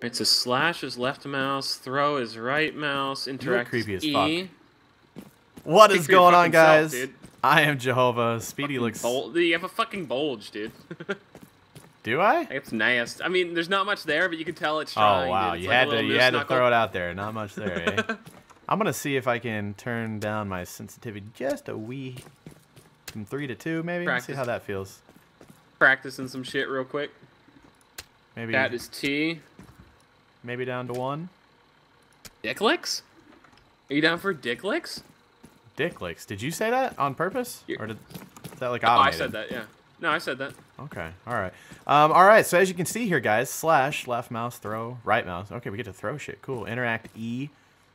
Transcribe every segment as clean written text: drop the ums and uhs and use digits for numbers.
Right, so slash is left mouse, throw is right mouse, interact is E. What is going on, guys? Self, I am Jahova. Speedy looks... You have a fucking bulge, dude. Do I? It's nasty. I mean, there's not much there, but you can tell it's trying. Oh, wow. You, like you had to throw it out there. Not much there, eh? I'm going to see if I can turn down my sensitivity just a wee... From 3 to 2, maybe? Let's see how that feels. Practicing some shit real quick. Maybe... That is T. Maybe down to 1. Dick licks? Are you down for dick licks? Dick licks. Did you say that on purpose? Or did that like automated? Oh, I said that, yeah. No, I said that. Okay, alright. Alright, so as you can see here, guys, slash, left mouse, throw, right mouse. Okay, we get to throw shit. Cool. Interact E,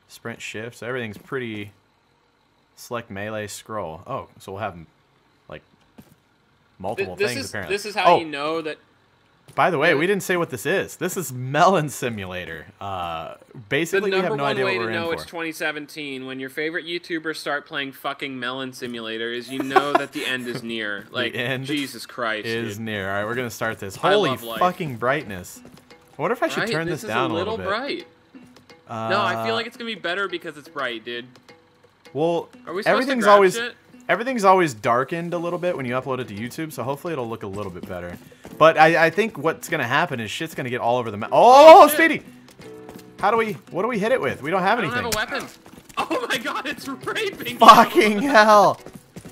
sprint shift. So everything's pretty... Select melee, scroll. Oh, so we'll have, like, multiple things, apparently. This is how you know that... By the way, we didn't say what this is. This is Melon Simulator. Basically, we have no idea what we're in for. The number one way to know it's 2017 when your favorite YouTubers start playing fucking Melon Simulator is you know that the end is near. Like, Jesus Christ. Is near. All right, we're going to start this. Holy fucking brightness. I wonder if I should turn this down a little bit. This is a little bright. No, I feel like it's going to be better because it's bright, dude. Well, everything's always darkened a little bit when you upload it to YouTube, so hopefully it'll look a little bit better. But I think what's gonna happen is shit's gonna get all over the map. Oh, Speedy! How do we? What do we hit it with? We don't have anything. I don't have a weapon. Oh my God, it's raping! Fucking hell!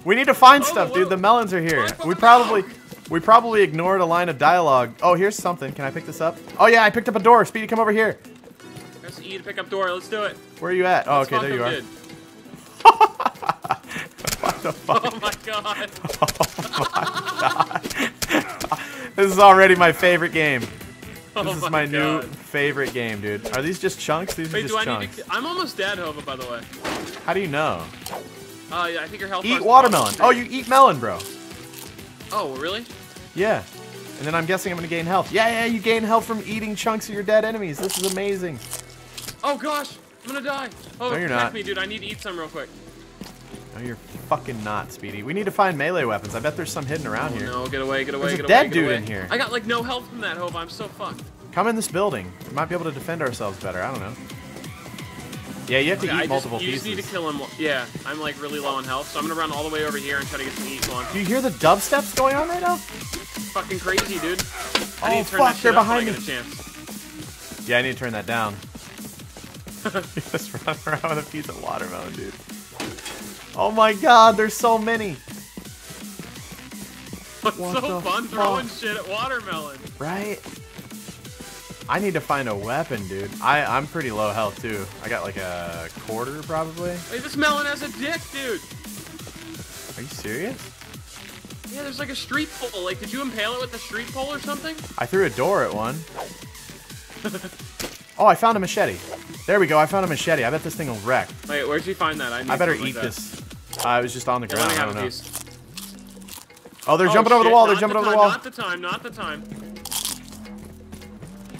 We need to find stuff, dude. The melons are here. We probably ignored a line of dialogue. Oh, here's something. Can I pick this up? Oh yeah, I picked up a door. Speedy, come over here. Press E to pick up door. Let's do it. Where are you at? Oh, okay, there you are. What the fuck? Oh my God! Oh my God! This is already my favorite game. This is my new favorite game, dude. Are these just chunks? These are just chunks. I'm almost dead, Hova, by the way. How do you know? Yeah, I think your health. Eat watermelon. Oh, you eat melon, bro. Oh, really? Yeah. And then I'm guessing I'm gonna gain health. Yeah, yeah, you gain health from eating chunks of your dead enemies. This is amazing. Oh gosh, I'm gonna die. Oh, no, you're not. Me, dude. I need to eat some real quick. No, you're fucking not, Speedy. We need to find melee weapons. I bet there's some hidden around here. No, get away, get away, get away. There's a dead dude in here. I got, like, no health from that, Hova. I'm so fucked. Come in this building. We might be able to defend ourselves better. I don't know. Yeah, you have to eat multiple pieces. You just need to kill him. Yeah, I'm, like, really low on health, so I'm gonna run all the way over here and try to get some heat going. Do you hear the dubsteps going on right now? Fucking crazy, dude. Oh, fuck, they're behind me. Yeah, I need to turn that down. You just run around with a piece of watermelon, dude. Oh my God, there's so many. It's so fun throwing shit at watermelon. Right? I need to find a weapon, dude. I'm pretty low health, too. I got like a quarter, probably. Wait, this melon has a dick, dude. Are you serious? Yeah, there's like a street pole. Like, did you impale it with a street pole or something? I threw a door at one. Oh, I found a machete. There we go. I found a machete. I bet this thing will wreck. Wait, where'd you find that? I better eat this. I was just on the ground. I don't know. Oh, they're jumping over the wall. They're jumping over the wall. Not the time. Not the time.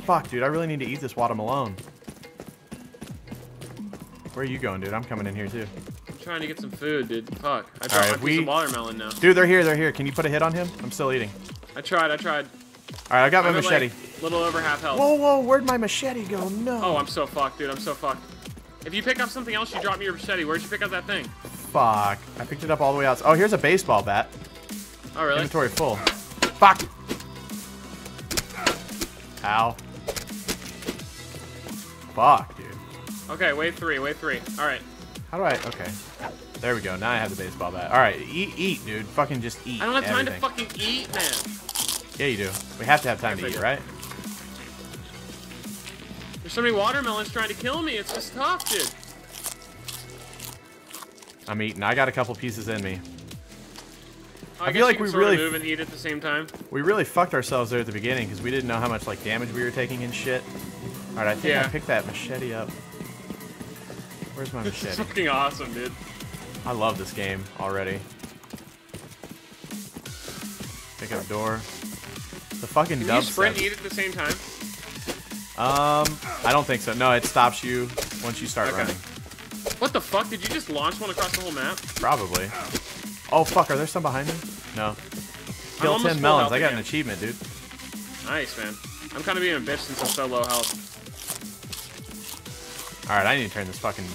Fuck, dude. I really need to eat this watermelon. Where are you going, dude? I'm coming in here, too. I'm trying to get some food, dude. Fuck. I dropped my piece of watermelon now. Dude, they're here. They're here. Can you put a hit on him? I'm still eating. I tried. I tried. All right, I got my machete. Like, little over half health. Whoa, whoa, where'd my machete go? No. Oh, I'm so fucked, dude. I'm so fucked. If you pick up something else, you drop me your machete. Where'd you pick up that thing? Fuck. I picked it up all the way out. Oh, here's a baseball bat. Oh, really? Inventory full. Fuck. Ow. Fuck, dude. Okay, wave three, wave three. All right. How do I... Okay. There we go. Now I have the baseball bat. All right, eat, dude. Fucking just eat. I don't have time to fucking eat, man. Yeah, you do. We have to have time to eat, right? There's so many watermelons trying to kill me. It's just tough, dude. I'm eating. I got a couple pieces in me. Oh, I feel like we really move and eat at the same time. We really fucked ourselves there at the beginning because we didn't know how much like damage we were taking and shit. All right, I think I picked that machete up. Where's my machete? It's fucking awesome, dude. I love this game already. Pick up a door. The fucking dubstep. Can you sprint and eat at the same time? I don't think so. No, it stops you once you start running. What the fuck? Did you just launch one across the whole map? Probably. Oh, fuck. Are there some behind me? No. Kill 10 melons. I got an achievement, dude. Nice, man. I'm kind of being a bitch since I'm so low health. Alright, I need to turn this fucking...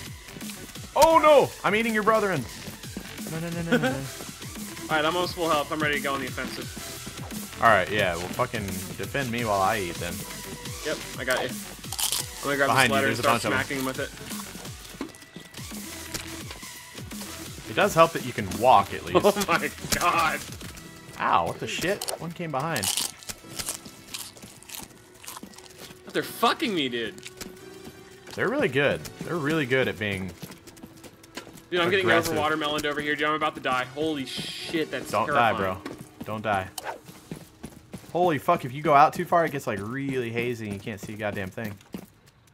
Oh no! I'm eating your brethren! No, no, no, no, no. Alright, I'm almost full health. I'm ready to go on the offensive. Alright, yeah, well fucking defend me while I eat then. Yep, I got you. I'm gonna grab this ladder and start smacking with it. It does help that you can walk at least. Oh my god! Ow, what the shit? One came behind. But they're fucking me, dude. They're really good. They're really good at being... Dude, I'm getting over watermeloned over here, dude. I'm about to die. Holy shit, that's terrifying. Don't die, bro. Don't die. Holy fuck, if you go out too far, it gets like really hazy and you can't see a goddamn thing.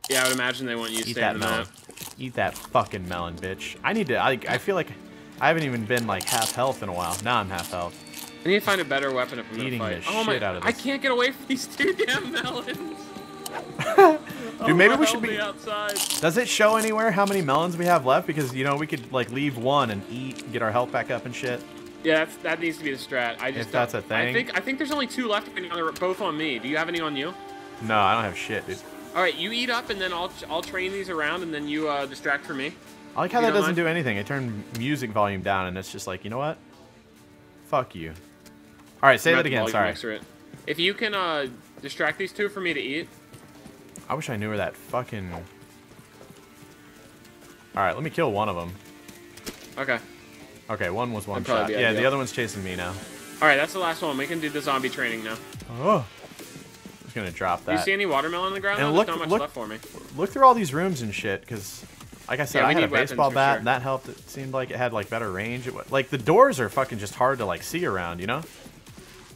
Yeah, I would imagine they want you to stay in the map. Eat that fucking melon, bitch. I need to... I feel like I haven't even been like half health in a while. Now I'm half health. I need to find a better weapon if I'm gonna fight. Eating the shit out of this. I can't get away from these two damn melons. Dude, maybe we should be outside. Does it show anywhere how many melons we have left? Because you know we could like leave one and eat, and get our health back up and shit. Yeah, that needs to be the strat. I just if that's a thing. I think there's only two left, and they're both on me. Do you have any on you? No, I don't have shit, dude. All right, you eat up, and then I'll train these around, and then you distract for me. I like how that doesn't do anything. I turned music volume down, and it's just like, you know what? Fuck you. All right, say that again. Sorry. If you can distract these two for me to eat. I wish I knew where that fucking. All right, let me kill one of them. Okay. Okay, one was one shot. Yeah, the other one's chasing me now. All right, that's the last one. We can do the zombie training now. Oh. I'm just gonna drop that. Do you see any watermelon on the ground? And look, there's not much left for me. Look through all these rooms and shit, because. Like I said, yeah, I had a baseball bat, and that helped. It seemed like it had like better range. It was, like the doors are fucking just hard to like see around, you know.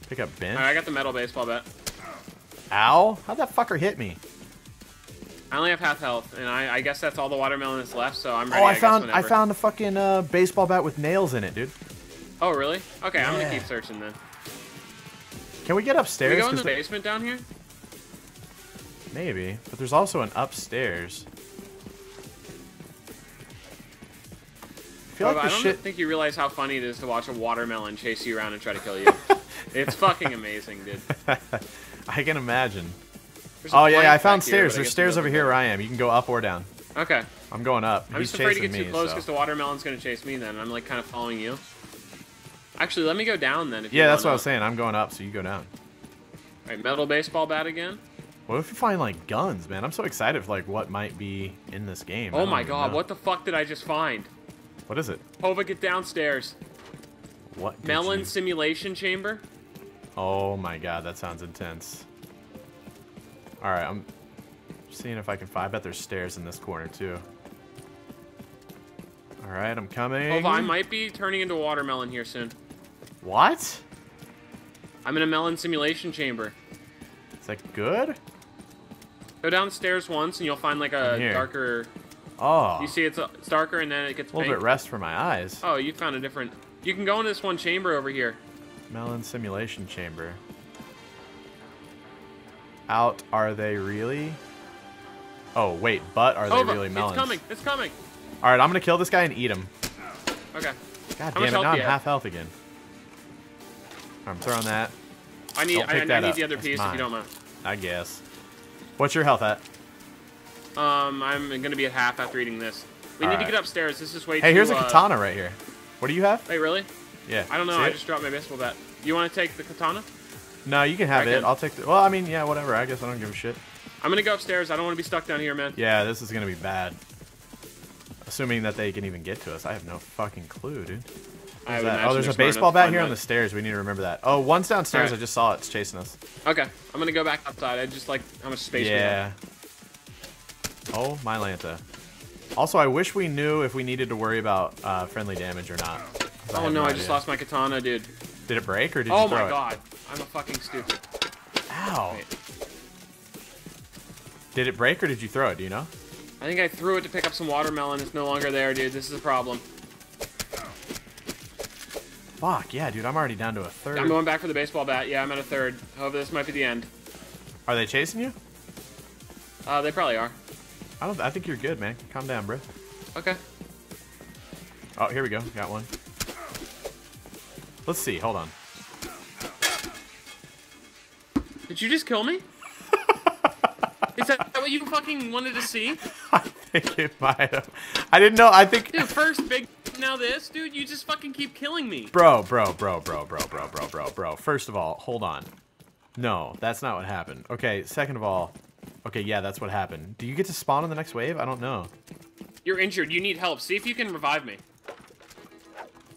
Pick up bench. All right, I got the metal baseball bat. Ow! How'd that fucker hit me? I only have half health, and I guess that's all the watermelon that's left. So I'm ready. Oh, I found a fucking baseball bat with nails in it, dude. Oh really? Okay, yeah. I'm gonna keep searching then. Can we get upstairs? Can we go in the basement down here? Maybe, but there's also an upstairs. I don't think you realize how funny it is to watch a watermelon chase you around and try to kill you. It's fucking amazing, dude. I can imagine. Oh, yeah, I found stairs. There's stairs over here where I am. You can go up or down. Okay. I'm going up. I'm just afraid to get too close because the watermelon's going to chase me then. I'm, like, kind of following you. Actually, let me go down then. Yeah, that's what I was saying. I'm going up, so you go down. All right, metal baseball bat again. What if you find, like, guns, man? I'm so excited for, like, what might be in this game. Oh, my God. What the fuck did I just find? What is it? Jahova, get downstairs. What? Melon simulation chamber. Oh my god, that sounds intense. All right, I'm seeing if I can find. I bet there's stairs in this corner too. All right, I'm coming. Jahova, I might be turning into a watermelon here soon. What? I'm in a melon simulation chamber. Is that good? Go downstairs once, and you'll find like a darker. Oh. You see it's darker and then it gets a little bit rest for my eyes. Oh, you found a different... You can go in this one chamber over here. Melon simulation chamber. Out are they really? Oh, wait, but are they really melons? It's coming, it's coming. All right, I'm going to kill this guy and eat him. Okay. God damn it, now I'm half health again. I'm throwing that. I need the other piece if you don't mind. I guess. What's your health at? I'm going to be at half after eating this. We need to get upstairs. This is way too... Hey, here's a katana right here. What do you have? Wait, really? Yeah. I don't know. I just dropped my baseball bat. You want to take the katana? No, you can have it. I'll take the... Well, I mean, yeah, whatever. I guess I don't give a shit. I'm going to go upstairs. I don't want to be stuck down here, man. Yeah, this is going to be bad. Assuming that they can even get to us. I have no fucking clue, dude. Oh, there's a baseball bat here on the stairs. We need to remember that. Oh, one's downstairs. I just saw it. It's chasing us. Okay. I'm going to go back outside. I just like how much space we have. Yeah. Oh, my Lanta. Also, I wish we knew if we needed to worry about friendly damage or not. Oh, no, I just lost my katana, dude. Did it break or did you throw it? Oh, my God. I'm a fucking stupid. Ow. Wait. Did it break or did you throw it? Do you know? I think I threw it to pick up some watermelon. It's no longer there, dude. This is a problem. Fuck, yeah, dude. I'm already down to a third. I'm going back for the baseball bat. Yeah, I'm at a third. Hopefully, this might be the end. Are they chasing you? They probably are. I think you're good, man. Calm down, bro. Okay. Oh, here we go. Got one. Let's see. Hold on. Did you just kill me? what you fucking wanted to see? I think it might have. I didn't know. I think. Dude, first big. Now this, dude. You just fucking keep killing me. Bro. First of all, hold on. No, that's not what happened. Okay. Second of all. Okay, yeah, that's what happened. Do you get to spawn on the next wave? I don't know. You're injured. You need help. See if you can revive me.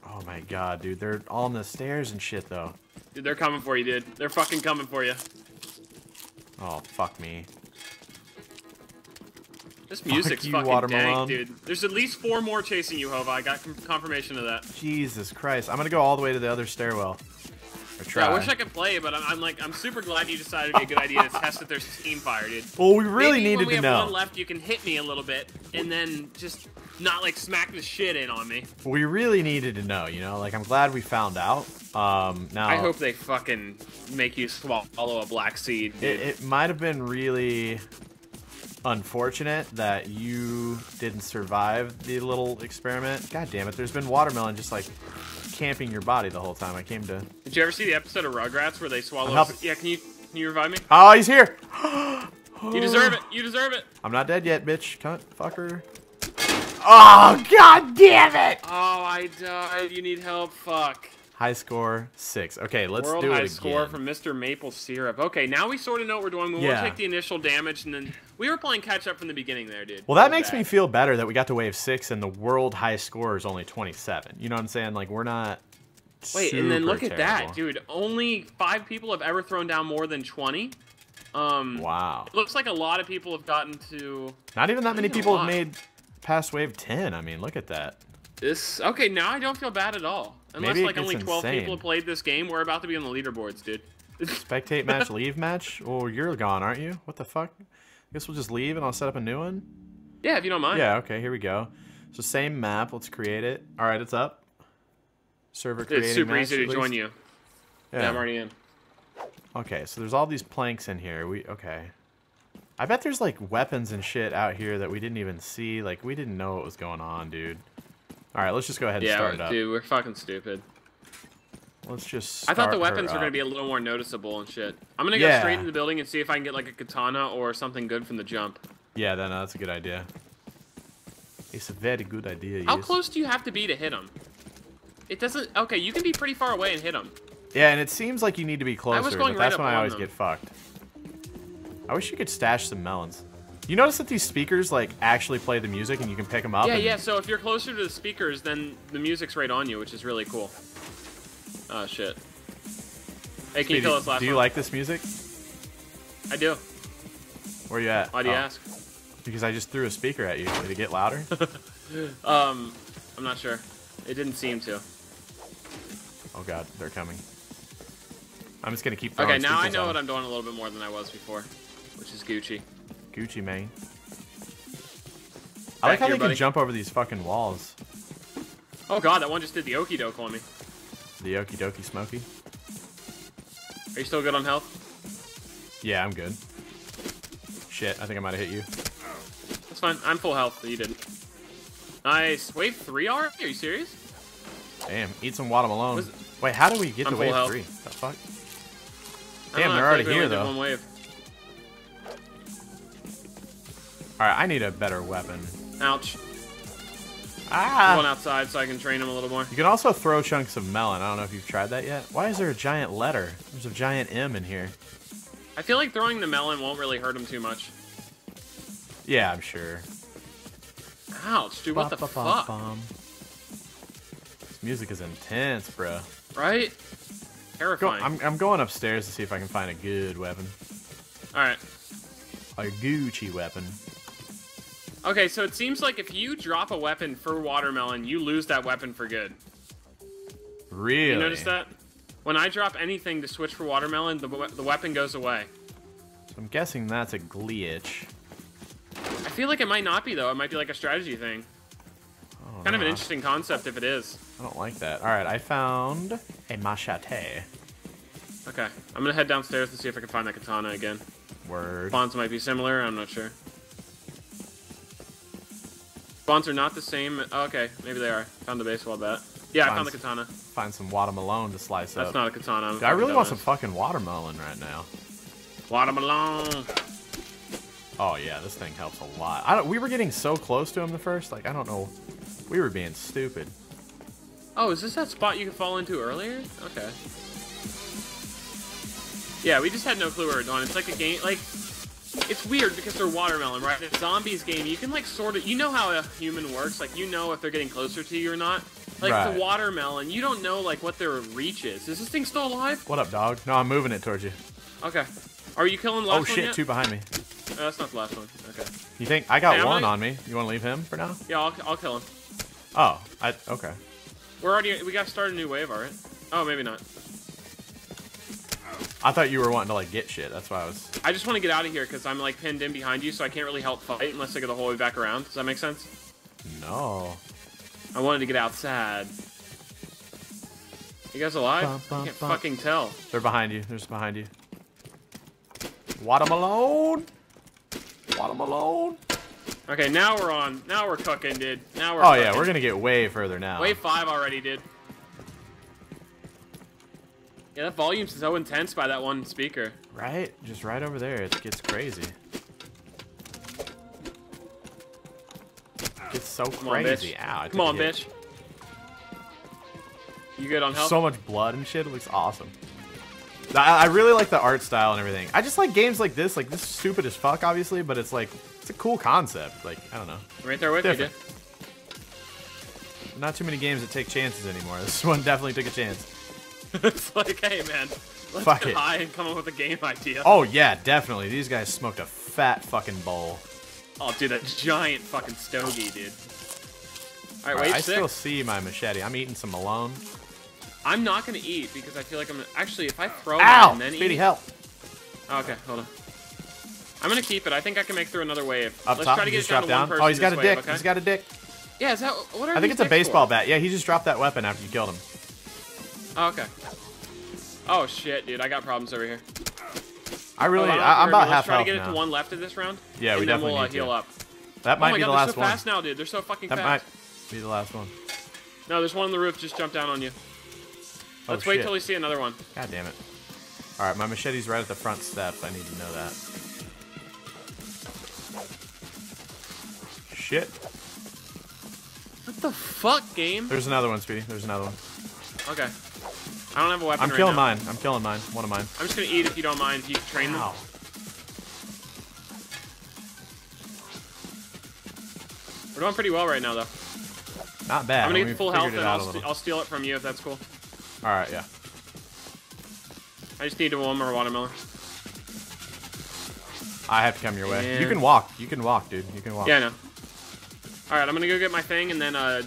Oh my god, dude. They're all on the stairs and shit, though. Dude, they're coming for you, dude. They're fucking coming for you. Oh, fuck me. This music's fucking dank, dude. There's at least 4 more chasing you, Jahova. I got confirmation of that. Jesus Christ. I'm gonna go all the way to the other stairwell. Yeah, I wish I could play, but I'm super glad you decided it'd be a good idea to test if there's team fire, dude. Well, we really needed to know. Maybe when we have one left, you can hit me a little bit, and then just not, like, smack the shit in on me. We really needed to know, you know? Like, I'm glad we found out. Now I hope they fucking make you swallow a black seed, dude. It might have been really unfortunate that you didn't survive the little experiment. God damn it, there's been watermelon just, like, camping your body the whole time. I came to. Did you ever see the episode of Rugrats where they swallow? Yeah, can you revive me? Oh, he's here. You deserve it. You deserve it. I'm not dead yet, bitch. Cunt, fucker. Oh, god damn it. Oh, I died. You need help. Fuck. High score 6. Okay, let's do it again. World high score from Mr. Maple Syrup. Okay, now we sort of know what we're doing. We won't take the initial damage, and then we were playing catch up from the beginning there, dude. Well, that makes me feel better that we got to wave 6, and the world high score is only 27. You know what I'm saying? Like, we're not. Wait, and then look at that, dude. Only 5 people have ever thrown down more than 20. Wow. It looks like a lot of people have gotten to. Not even that many people have made past wave 10. I mean, look at that. This okay, now I don't feel bad at all. Unless like only 12 people have played this game, we're about to be on the leaderboards, dude. Spectate match, leave match? Oh, you're gone, aren't you? What the fuck? I guess we'll just leave and I'll set up a new one? Yeah, if you don't mind. Yeah, okay, here we go. So same map, let's create it. Alright, it's up. Server created. It's super easy to join you. Yeah. I'm already in. Okay, so there's all these planks in here. Okay. I bet there's like weapons and shit out here that we didn't even see. Like we didn't know what was going on, dude. All right, let's just go ahead and start it up. Yeah, dude, we're fucking stupid. Let's just start. I thought the weapons were going to be a little more noticeable and shit. I'm going to go straight into the building and see if I can get, like, a katana or something good from the jump. Yeah, no, that's a good idea. It's a very good idea. How close do you have to be to hit him? It doesn't. Okay, you can be pretty far away and hit him. Yeah, and it seems like you need to be closer, but that's when I always get fucked. I wish you could stash some melons. You notice that these speakers, like, actually play the music and you can pick them up? Yeah, yeah, so if you're closer to the speakers, then the music's right on you, which is really cool. Oh, shit. Hey, can you kill us last one? Do you like this music? I do. Where you at? Why do you ask? Because I just threw a speaker at you. Did it get louder? I'm not sure. It didn't seem to. Oh, God, they're coming. I'm just going to keep throwing speakers. Okay, now I know what I'm doing a little bit more than I was before, which is Gucci. Gucci, man. I like how they can jump over these fucking walls. Oh god, that one just did the okie doke on me. The okie dokie smoky. Are you still good on health? Yeah, I'm good. Shit, I think I might have hit you. That's fine. I'm full health, but you didn't. Nice. Wave 3 are? Are you serious? Damn, eat some watermelon. Wait, how do we get to wave 3? The fuck? Damn, they're already here, though. One wave. Alright, I need a better weapon. Ouch. Ah! One outside so I can train him a little more. You can also throw chunks of melon. I don't know if you've tried that yet. Why is there a giant letter? There's a giant M in here. I feel like throwing the melon won't really hurt him too much. Yeah, I'm sure. Ouch, dude, what the fuck? This music is intense, bro. Right? Terrifying. I'm going upstairs to see if I can find a good weapon. Alright. A Gucci weapon. Okay, so it seems like if you drop a weapon for watermelon, you lose that weapon for good. Really? You notice that? When I drop anything to switch for watermelon, the weapon goes away. So I'm guessing that's a glitch. I feel like it might not be, though. It might be like a strategy thing. Kind of an interesting concept if it is. I don't like that. All right, I found a machete. Okay, I'm going to head downstairs and see if I can find that katana again. Word. Spawns might be similar, I'm not sure. Spawns are not the same. Oh, okay, maybe they are. Found the baseball bat. Yeah, I found the katana. Find some watermelon to slice up. That's not a katana. Dude, I really want some fucking watermelon right now. Watermelon. Oh yeah, this thing helps a lot. We were getting so close to him the first, like I don't know, we were being stupid. Oh, is this that spot you could fall into earlier? Okay. Yeah, we just had no clue where we were going. It's like a game, like it's weird because they're watermelon, right? In a zombies game, you can like sort of, you know how a human works, like you know if they're getting closer to you or not. Like right. The watermelon, you don't know like what their reach is. Is this thing still alive? What up, dog? No, I'm moving it towards you. Okay. Are you killing the last one? Oh shit, yet? Two behind me. Oh, that's not the last one. Okay. You think I got one on me? You want to leave him for now? Yeah, I'll kill him. Oh, okay. We got to start a new wave, all right? Oh, maybe not. I thought you were wanting to like get shit. That's why I was. I just want to get out of here because I'm like pinned in behind you, so I can't really help fight unless I go the whole way back around. Does that make sense? No. I wanted to get outside. You guys alive? I can't fucking tell. They're behind you. They're just behind you. Watermelon. Watermelon. Okay, now we're on. Now we're cooking, dude. Now we're. Oh cooking. Yeah, we're gonna get way further now. Wave 5 already, dude. Yeah, that volume's so intense by that one speaker. Right? Just right over there. It gets crazy. It gets so crazy. Ow, come on, bitch. You good on health? So much blood and shit. It looks awesome. I really like the art style and everything. I just like games like this. Like, this is stupid as fuck, obviously, but it's like, it's a cool concept. Like, I don't know. Right there with you, dude. Not too many games that take chances anymore. This one definitely took a chance. It's like, hey man, let's get high and come up with a game idea. Oh yeah, definitely. These guys smoked a fat fucking bowl. Oh dude, that giant fucking stogie, dude. All right, wait. I still see my machete. I'm eating some Malone. I'm not gonna eat because I feel like I'm gonna... actually if I throw it and then Speedy, eat. Help. Oh, okay, hold on. I'm gonna keep it. I think I can make through another wave. Up let's top, try to get it down to one person. Oh, he's got a dick. Okay? He's got a dick. Yeah, is that what are I think it's a baseball bat. Yeah, he just dropped that weapon after you killed him. Oh, okay. Oh shit, dude! I got problems over here. I really, I'm about half health now. Let's try to get it to one left of this round. Yeah, we definitely need to. Heal up. That might be the last one. Oh my god, they're so fast now, dude. They're so fucking fast. That might be the last one. No, there's one on the roof. Just jumped down on you. Let's wait till we see another one. God damn it! All right, my machete's right at the front steps. I need to know that. Shit. What the fuck, game? There's another one, Speedy. There's another one. Okay. I don't have a weapon I'm killing mine. I'm killing mine. One of mine. I'm just going to eat if you don't mind. If you train them. We're doing pretty well right now, though. Not bad. I'm going to get full health, and I'll steal it from you if that's cool. All right, yeah. I just need one more watermelon. I have to come your way. Yeah. You can walk. You can walk, dude. You can walk. Yeah, I know. All right, I'm going to go get my thing, and then I'll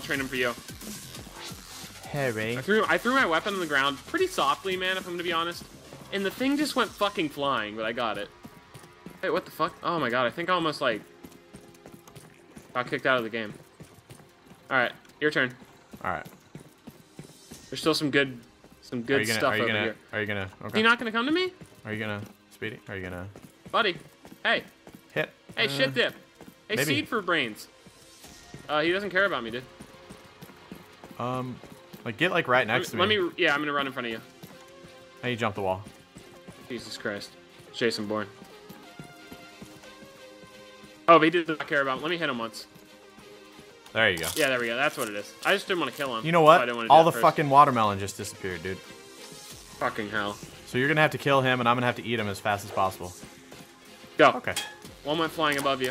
train him for you. Harry. I threw my weapon on the ground pretty softly, man, if I'm gonna be honest. And the thing just went fucking flying, but I got it. Wait, what the fuck? Oh my god, I think I almost, like, got kicked out of the game. Alright, your turn. Alright. There's still some good stuff over here. Are you gonna... okay. Are you not gonna come to me? Are you gonna... Speedy? Are you gonna... Buddy. Hey. Hit. Hey, shit dip. Hey, maybe. Seed for brains. He doesn't care about me, dude. Like, get, like, right next to me. Yeah, I'm gonna run in front of you. Now you jump the wall. Jesus Christ. Jason Bourne. Oh, but he did not care about him. Let me hit him once. There you go. Yeah, there we go. That's what it is. I just didn't want to kill him. You know what? So all the fucking watermelon just disappeared, dude. Fucking hell. So you're gonna have to kill him, and I'm gonna have to eat him as fast as possible. Go. Okay. One went flying above you.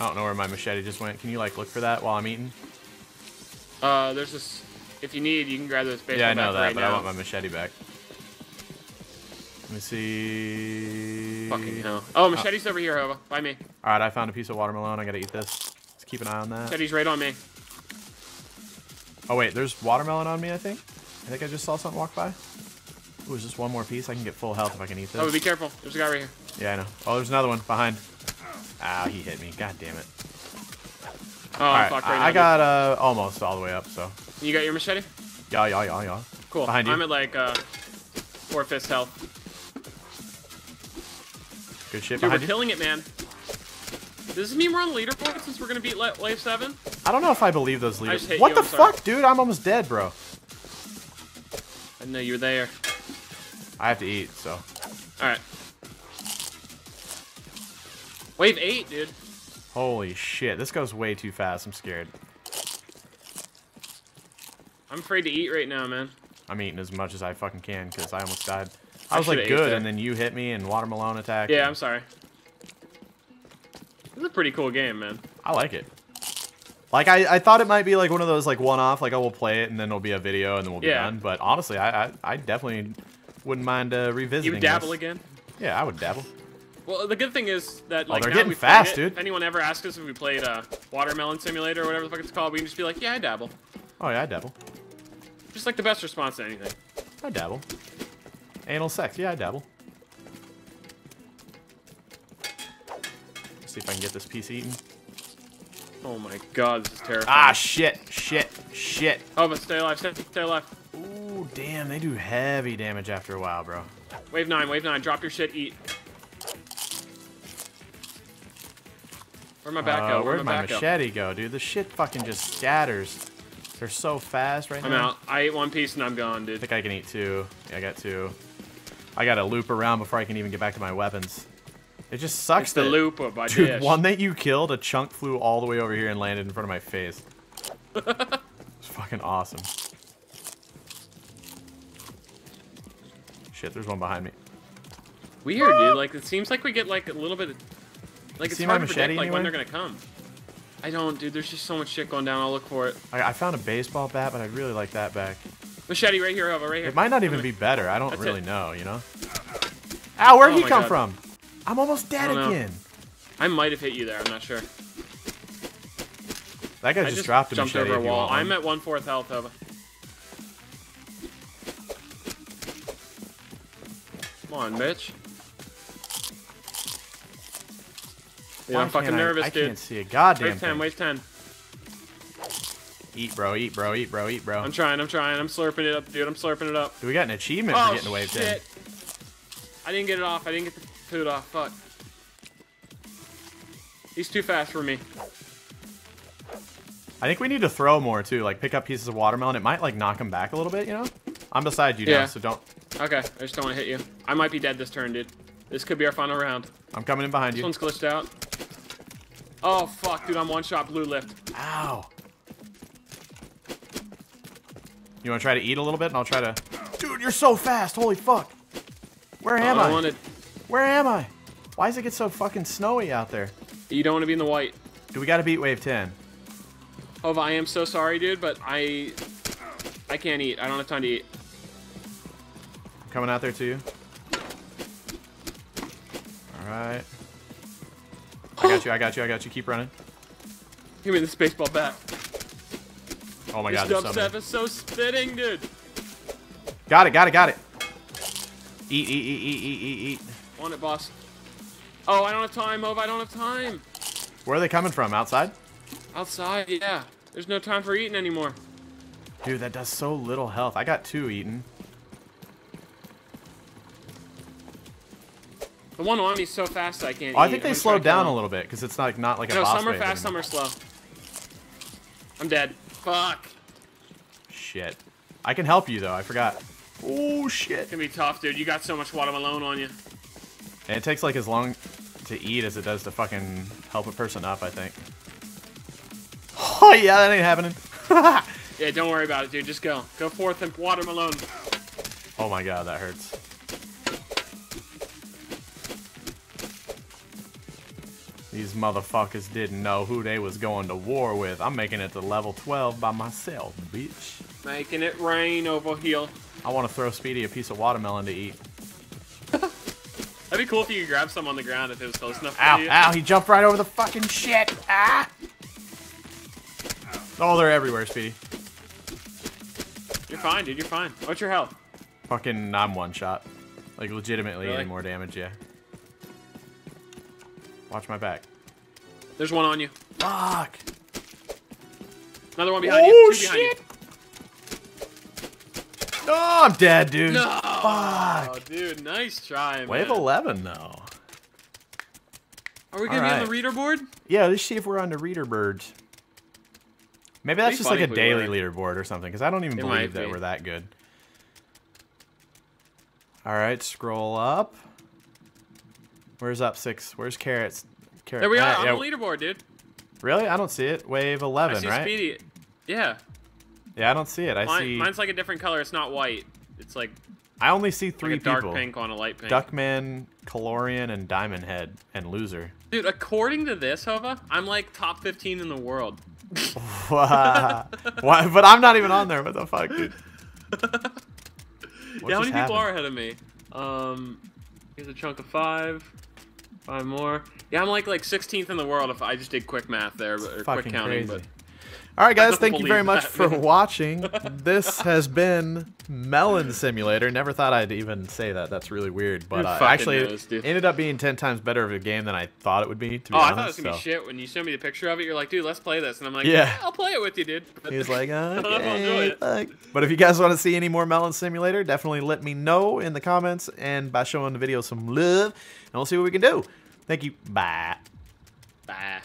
I don't know where my machete just went. Can you, like, look for that while I'm eating? There's this... if you need, you can grab those baseball bat right now. Yeah, I know that, right but now. I want my machete back. Let me see... fucking hell. Oh, machete's over here, Jahova. By me. Alright, I found a piece of watermelon. I gotta eat this. Just keep an eye on that. Machete's right on me. Oh, wait. There's watermelon on me, I think. I think I just saw something walk by. Ooh, is this one more piece? I can get full health if I can eat this. Oh, be careful. There's a guy right here. Yeah, I know. Oh, there's another one behind. Ah, he hit me. God damn it. Oh, I'm fucked right now. I got almost all the way up, so... you got your machete? Yeah, yeah, yeah, yeah. Cool. Behind you. I'm at like 4/5 health. Good shit. Dude, we're killing it, man. Does this mean we're on the leaderboard since we're gonna beat wave 7? I don't know if I believe those leaders. What the fuck, dude? I'm almost dead, bro. I know you're there. I have to eat, so. All right. Wave 8, dude. Holy shit, this goes way too fast. I'm scared. I'm afraid to eat right now, man. I'm eating as much as I fucking can because I almost died. I was like good, and then you hit me and watermelon attack. Yeah, I'm sorry. This is a pretty cool game, man. I like it. Like, I thought it might be like one of those like one-off, like, oh, we'll play it and then it'll be a video and then we'll be done. But honestly, I definitely wouldn't mind revisiting. You would dabble again? Yeah, I would dabble. Well, the good thing is that, like, now we played it, if anyone ever asks us if we played Watermelon Simulator or whatever the fuck it's called, we can just be like, yeah, I dabble. Oh, yeah, I dabble. Just like the best response to anything. I dabble. Anal sex, yeah, I dabble. Let's see if I can get this piece eaten. Oh my god, this is terrifying. Ah, shit, shit, shit. Oh, but stay alive, stay alive. Ooh, damn, they do heavy damage after a while, bro. Wave 9, wave 9, drop your shit, eat. Where'd my back go? Where'd my machete go, dude? The shit fucking just scatters. They're so fast right now. I'm out. I ate one piece and I'm gone, dude. I think I can eat two. Yeah, I got two. I gotta loop around before I can even get back to my weapons. It just sucks that, dude, one that you killed, a chunk flew all the way over here and landed in front of my face. It's fucking awesome. Shit, there's one behind me. Weird, dude. Like, it seems like we get, like, a little bit of... Like, it's hard to predict, like, when they're gonna come. I don't, dude. There's just so much shit going down. I'll look for it. I found a baseball bat, but I'd really like that back. Machete right here, Jahova, right here. It might not even be better. I don't really know, you know? Ow, where'd he come from? I'm almost dead again. I might have hit you there. I'm not sure. That guy just dropped a machete. Jumped over a wall. I'm at 1/4 health, Jahova. Come on, bitch. Dude, I'm fucking nervous, dude. I can't see a goddamn thing. Wave 10, wave 10. Eat, bro, eat, bro, eat, bro, eat, bro. I'm trying, I'm trying. I'm slurping it up, dude. I'm slurping it up. Dude, we got an achievement for getting to wave 10. I didn't get it off. I didn't get the food off. Fuck. He's too fast for me. I think we need to throw more, too. Like, pick up pieces of watermelon. It might, like, knock him back a little bit, you know? I'm beside you now, so don't... Okay, I just don't want to hit you. I might be dead this turn, dude. This could be our final round. I'm coming in behind you. This one's glitched out. Oh, fuck, dude. I'm one-shot blue lift. Ow. You want to try to eat a little bit, and I'll try to... Dude, you're so fast. Holy fuck. Where am I? Where am I? Why does it get so fucking snowy out there? You don't want to be in the white. Dude, we got to beat wave 10. Jahova, I am so sorry, dude, but I can't eat. I don't have time to eat. I'm coming out there to you. Alright. I got you, I got you, I got you. Keep running. Give me this baseball bat. Oh my god, this dubstep is so spitting, dude. Got it, got it, got it. Eat, eat, eat, eat, eat, eat, eat. On it, boss. Oh, I don't have time, Jahova, I don't have time. Where are they coming from? Outside? Outside, yeah. There's no time for eating anymore. Dude, that does so little health. I got two eaten. The one on me is so fast that I can't. Oh, I think they slowed down a little bit because it's not like a boss. No, some are fast, some are slow. I'm dead. Fuck. Shit. I can help you though. I forgot. Oh shit. It's gonna be tough, dude. You got so much watermelon on you. And it takes like as long to eat as it does to fucking help a person up. I think. Oh yeah, that ain't happening. Yeah, don't worry about it, dude. Just go. Go forth and watermelon. Oh my god, that hurts. These motherfuckers didn't know who they was going to war with. I'm making it to level 12 by myself, bitch. Making it rain over here. I want to throw Speedy a piece of watermelon to eat. That'd be cool if you could grab some on the ground if it was close enough for you. Ow, he jumped right over the fucking shit. Ah! Oh, they're everywhere, Speedy. You're fine, dude. You're fine. What's your health? Fucking, I'm one shot. Like, legitimately, any more damage, yeah. Watch my back. There's one on you. Fuck. Another one behind you. Two behind you. Oh, I'm dead, dude. No. Fuck. Oh, dude, nice try, man. Wave 11, though. Are we going to be on the reader board? Yeah, let's see if we're on the reader board. Maybe that's just like a daily leaderboard or something, because I don't even believe that we're that good. All right, scroll up. Where's up 6? Where's carrots? Carrot. There we are. On the leaderboard, dude. Really? I don't see it. Wave 11, right? I see Speedy. Yeah. Yeah, I don't see it. Mine's like a different color. It's not white. It's like... I only see three people. Dark pink on a light pink. Duckman, Calorian, and Diamond Head, and Loser. Dude, according to this, Hova, I'm like top 15 in the world. Wow. Why? But I'm not even on there. What the fuck, dude? Yeah, how many people are ahead of me? Here's a chunk of 5 more. Yeah, I'm like 16th in the world if I just did quick math there, or quick counting. But all right, guys, thank you very much for watching. This has been Melon Simulator. Never thought I'd even say that. That's really weird, but actually it ended up being 10 times better of a game than I thought it would be. To be honest, I thought it was gonna be shit when you showed me the picture of it. You're like, dude, let's play this, and I'm like, yeah, I'll play it with you, dude. He was like, okay, but if you guys want to see any more Melon Simulator, definitely let me know in the comments and by showing the video some love, and we'll see what we can do. Thank you. Bye. Bye.